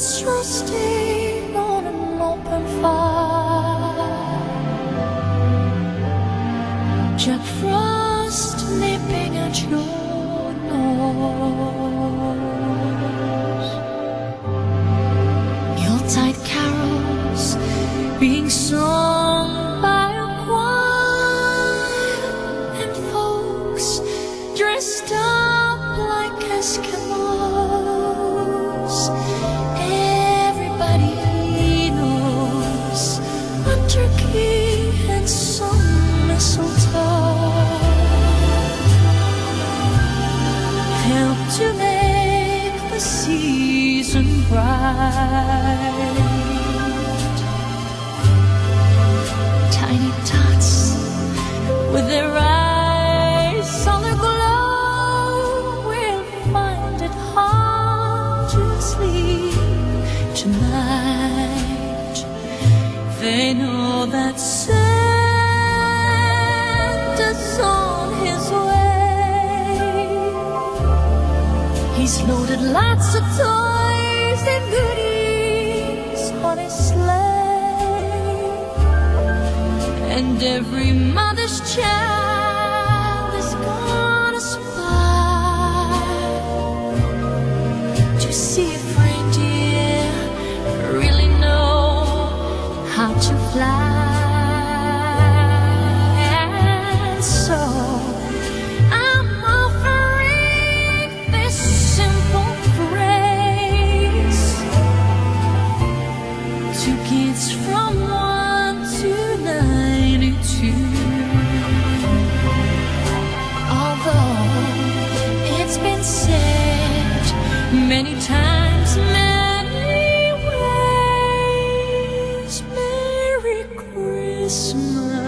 It's roasting on an open fire, Jack Frost nipping at your nose, Yuletide carols being sung by a choir, and folks dressed up like Eskimos. Turkey and some mistletoe help to make the season bright. Tiny tots with their eyes on the glow will find it hard to sleep tonight. They know that Santa's on his way. He's loaded lots of toys and goodies on his sleigh, and every mother's child is gonna spy to see if how to fly. And so I'm offering this simple praise to kids from 1 to 92. Although it's been said many times, Merry Christmas.